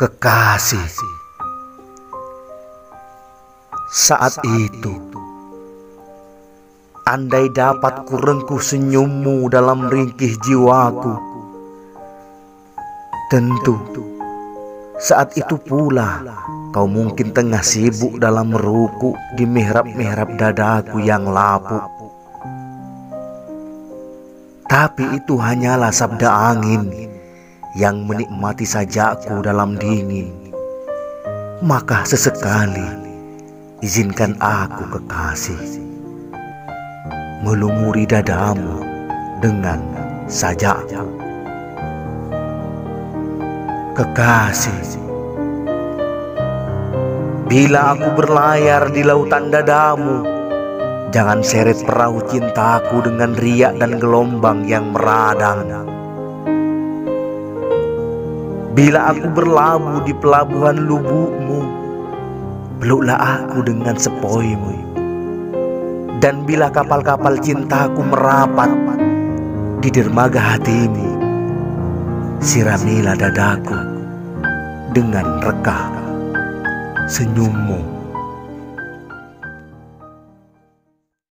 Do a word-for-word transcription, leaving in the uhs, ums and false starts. kekasih. Saat itu, andai dapat kurengkuh senyummu dalam ringkih jiwaku, tentu saat itu pula kau mungkin tengah sibuk dalam ruku di mihrab-mihrab dadaku yang lapuk. Tapi itu hanyalah sabda angin yang menikmati sajaku dalam dingin. Maka sesekali izinkan aku kekasih melumuri dadamu dengan sajaku. Kekasih, bila aku berlayar di lautan dadamu, jangan seret perahu cintaku dengan riak dan gelombang yang meradang. Bila aku berlabuh di pelabuhan lubukmu, peluklah aku dengan sepoimu. Dan bila kapal-kapal cintaku merapat di dermaga hatimu, siramilah dadaku dengan rekah senyummu.